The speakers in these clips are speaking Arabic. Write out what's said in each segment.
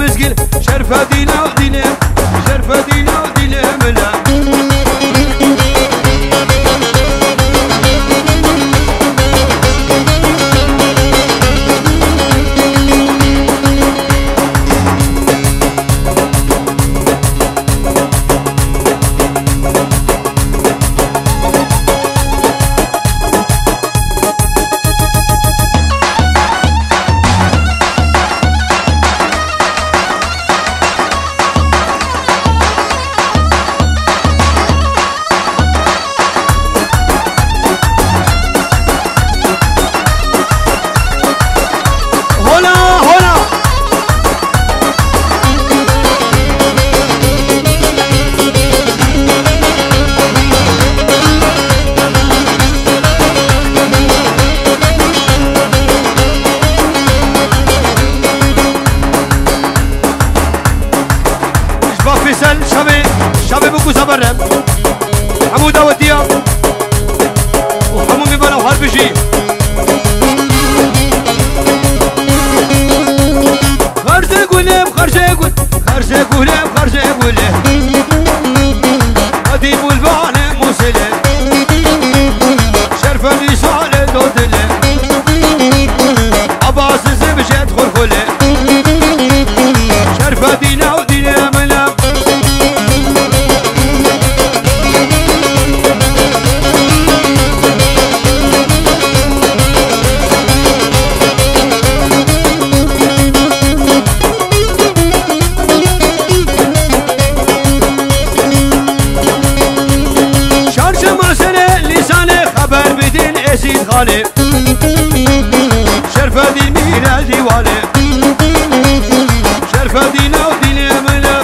مسجل شرفة دينا ودينا شرفة دينا ودينا ملا شباب شباب بكو زبرم حمودة وديا وحمومي بلا وحرب جي خرجة قولي بخرجة قولي خرجة قولي بخرجة قولي قديم والبعلم وسلة شرفة لي شعلة دوتلة عباس الزبجة خرخلة شرفة دينا ودينا ملا شرفة دي ميلادي والي شرفة دي نودي لملا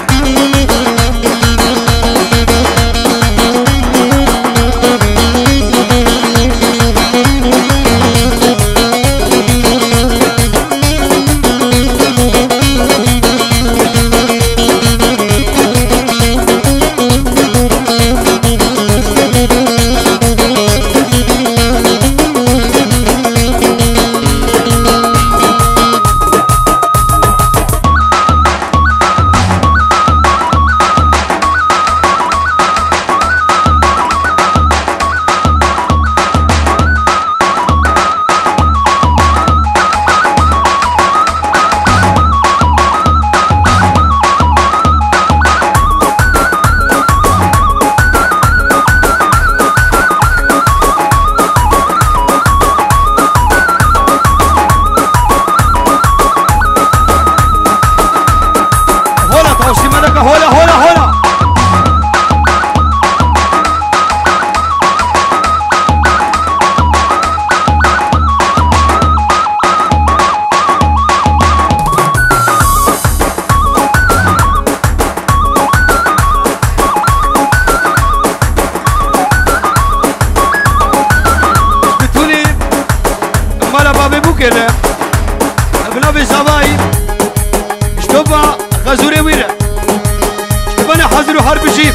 أغلب الزباين اشتبع غزوري ويرا اشتبعنا حزر حرب الجيب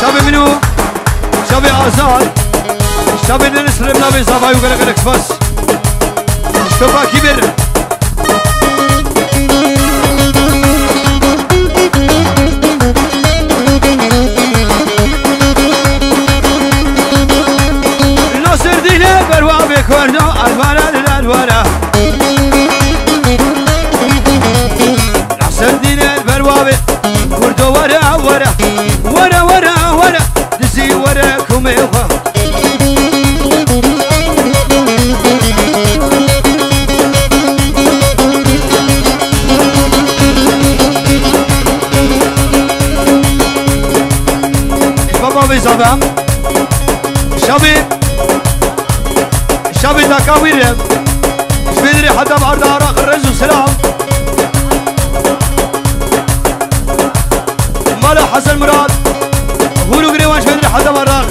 شباب منو شباب آزاد شباب ننسى لنا بزاوية وكذا كذا كفاس شباب كبير نصر دينا بروا بكورنا الورا للورا نصر دينا بروا بكورنا ورا ورا ورا ورا ورا دزي وراكم يغا بابا بيزابا شبي تكاويرهم شبيدري حتى بعد عراق الرجل سلام مالا حسن مراد هولو قريوان شبيدري حتى بعد عراق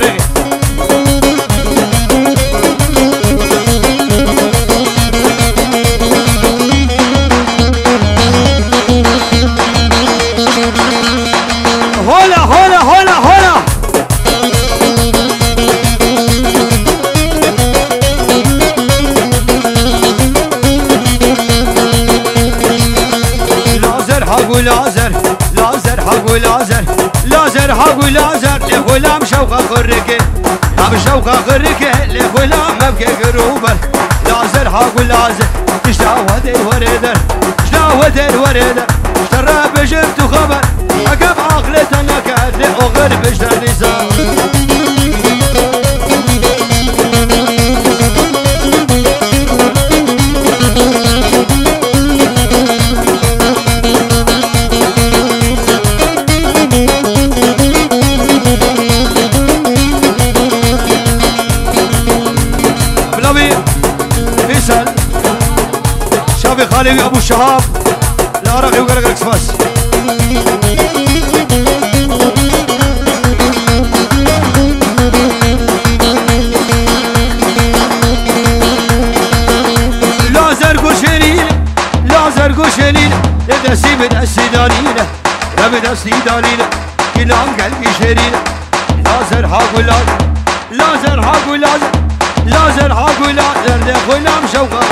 لازر لازر حقو لازر لازر حقو لازر لغلام شوقه خركه ابو شوقه خركه لغلام ابكي قروبه لازر حقو لازر اشتاوت الوردر اشتاوت الوردر اشترى بجبت خبر اكب عقلته نكهت لاغر بجر نزار خالي ابو الشهاب لا راقي وقلق اكسفاس لازر قوشينينا لازر قوشينينا لدسي من السيدانينا رمد السيدانينا كلام قلبي شيرينا لازر حاق ولازر لازر حاق ولازر لازر حاق ولازر لغلام شوقه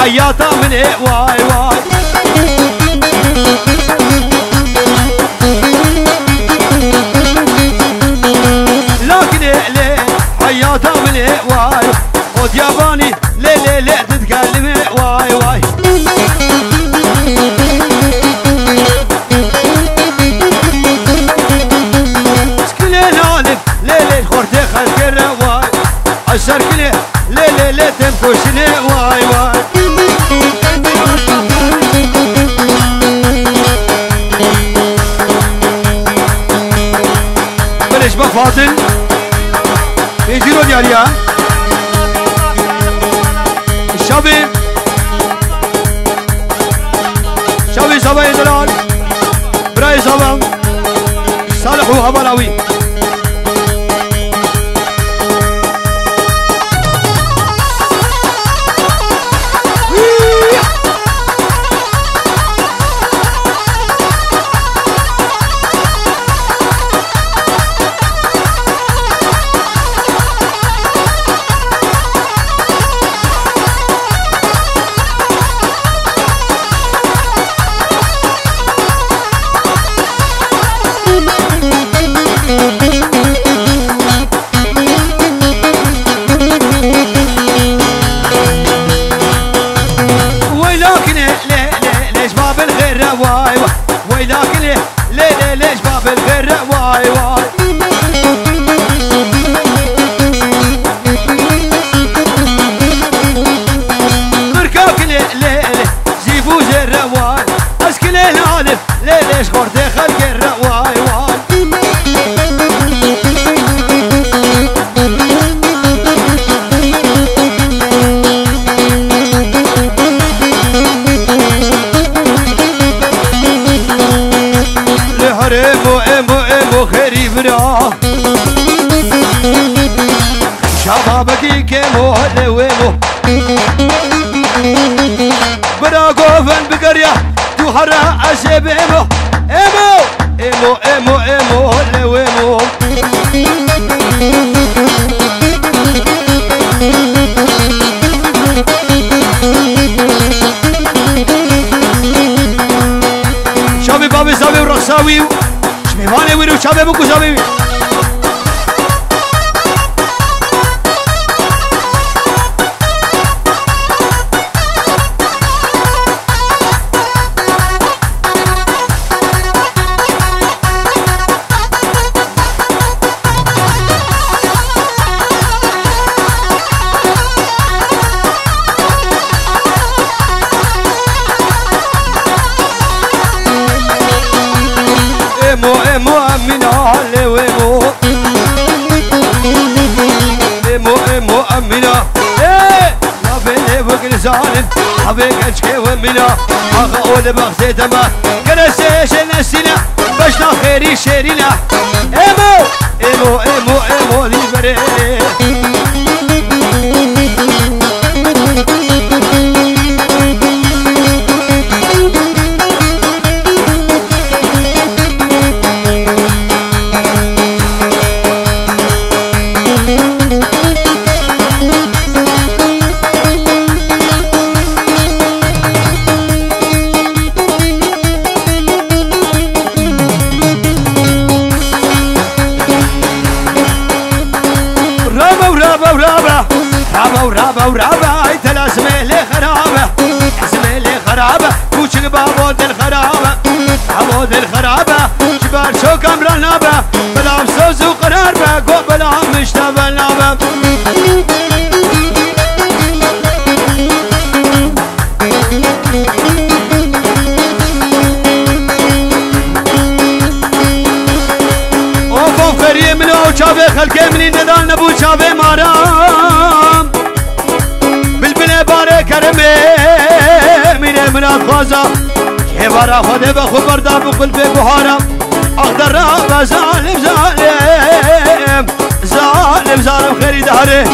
عياطة من إيه واي واي لكن إيه ليه عياطة من إيه واي خد ياباني ليه ليه ليه تتكلم إيه واي واي شكلي نالف ليه ليه خورتي خلقرة واي عشر كلي ليه ليه ليه تنكوشني واي واي فاضل بيجيرو دياليا الشباب شباب شباب يدلال براي شباب صالح وهبلاوي شبابكي كيمو هلويمو براقوفن بقرية جوهرها عشيب ايمو ايمو ايمو ايمو ايمو هلويمو شابي بابي زابي ورقصاوي شميواني ويرو شابي بكو شابي حبيك أشكي ومنا أقول بغزيت ما كنسيش نسينا بشنا خيري شيرينا إيمو إيمو إيمو إيمو لي بري هبارا خده به خبردا بقلب بهارا اخضر را ظالم ظالم ظالم ظالم خیری داره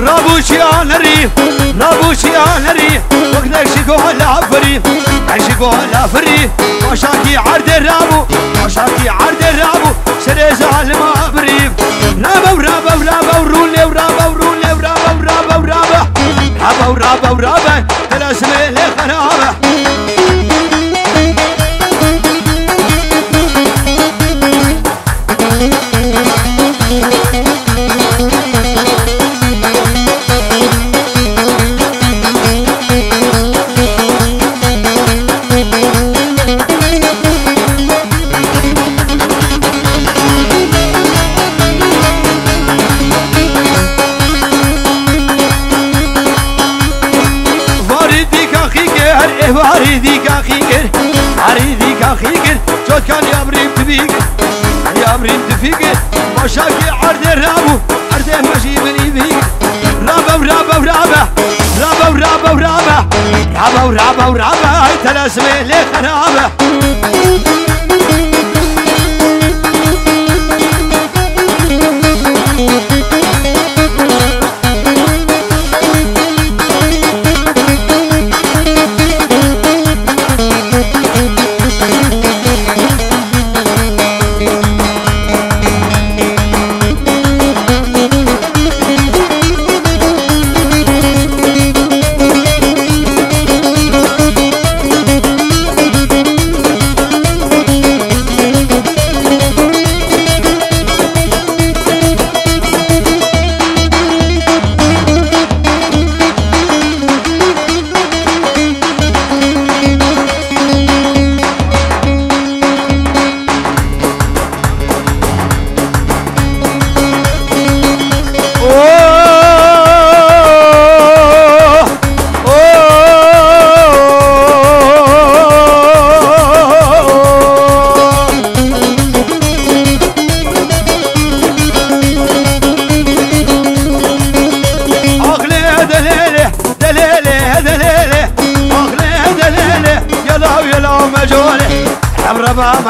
رابوشیان ری رابوشیان ری وقت شکو لافری ماشکی عرد رابو ماشکی عرد رابو ورابة ورابة تلازم لي خرابة كان يابرين تفيقر يابرين تفيقر مشاكي عرض الرابو عرض مجيب الإبيقر رابو رابو رابو رابو رابو رابو رابو رابو تلازمي لي خرابة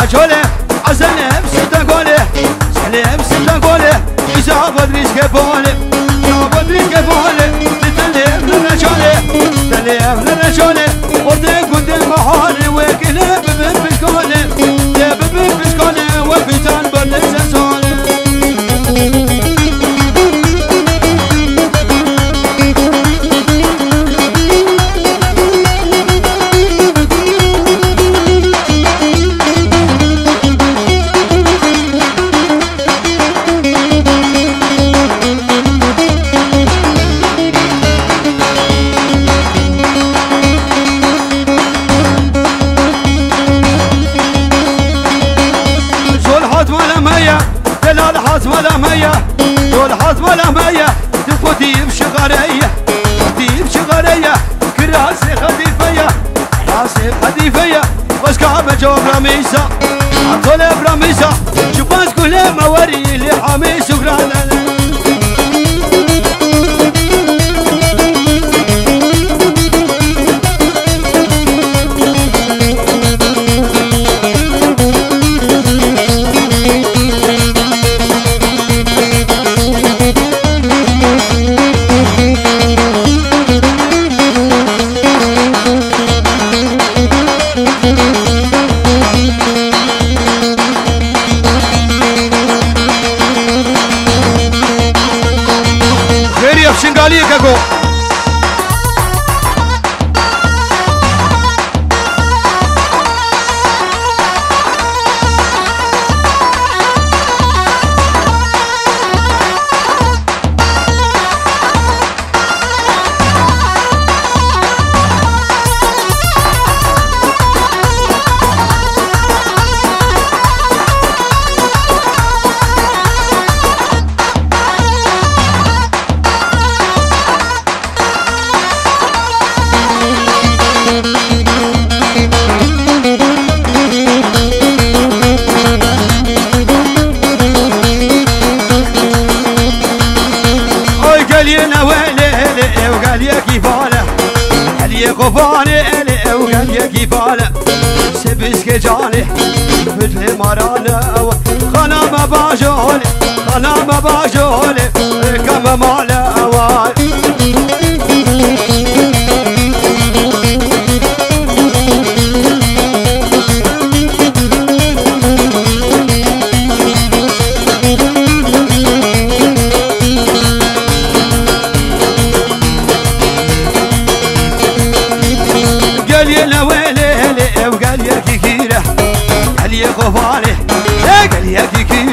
مجهوله عزلهم ستة قوله سلهم ستة قوله إذا بدريش كبوله إذا بدريش كبوله تتلهم للرجوله تتلهم للرجوله وردك ودك محاله وكله ببن بشكوله ده ببن بشكوله وفتان بدريش سوله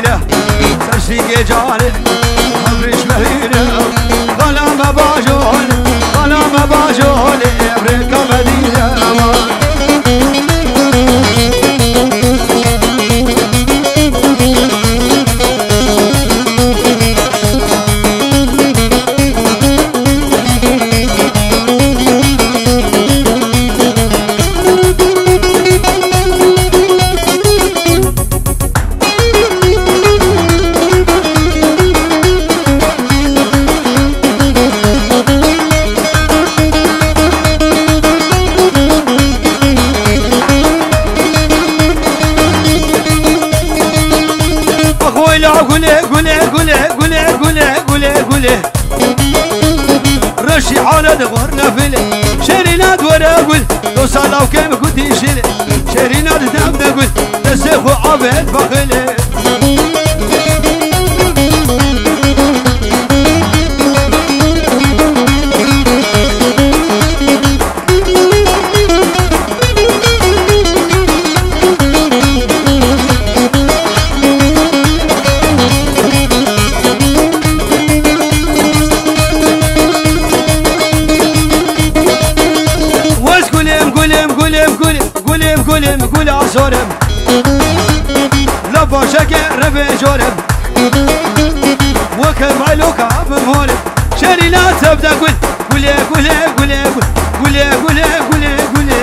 مهينة سرسيقي جالي عمريش مهينة ظلام باجول ظلام باجول أمريكا مدينة رشي حالة دغور نفلة شرينا دور أقول لو صلاو كم كنت يشيلة شرينا دام نقول تسيخو عبد بخلة جورم لبا شكر رفي جورم وكم علوكا بمهورم شاري لا تبدا قل قل قل قل قل قل قل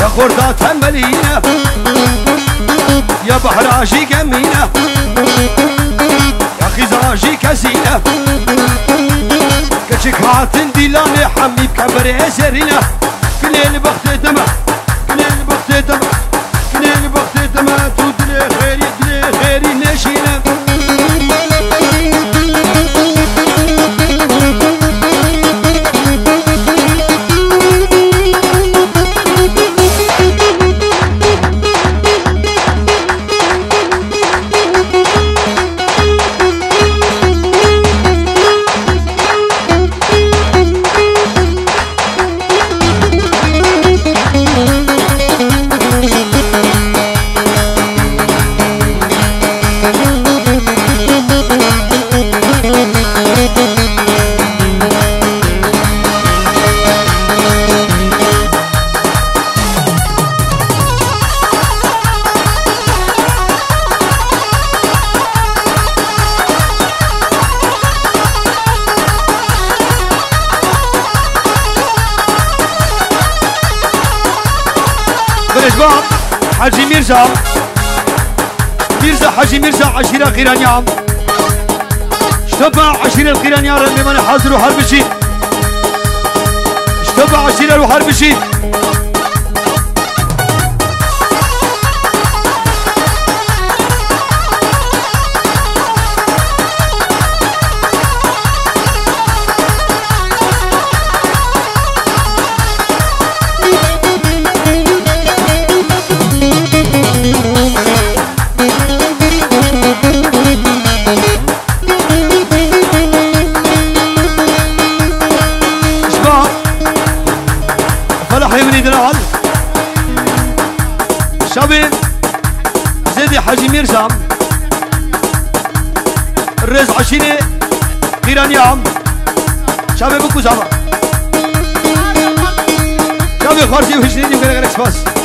يا خردة تنبلية يا بحر عجي كمية يا خزاجي كسية كتشك هاتن ديلاني حميب كبري سرينة كلين بختي تما كلين بختي تما كلين بختي تما تودلي خيري دلي خيري نشينة حاجي ميرزا ميرزا حاجي ميرزا عشيرة قيرانيا اشتبع عشيرة القيرانيا رمي من حاضر وحربشي اشتبع عشيرة وحربشي فهمني دلوقتي شباب زيد حاجي ميرزا الرز عشيني إيراني عم شباب بكو زما شباب خارجي وهجني دي مكانك سباس.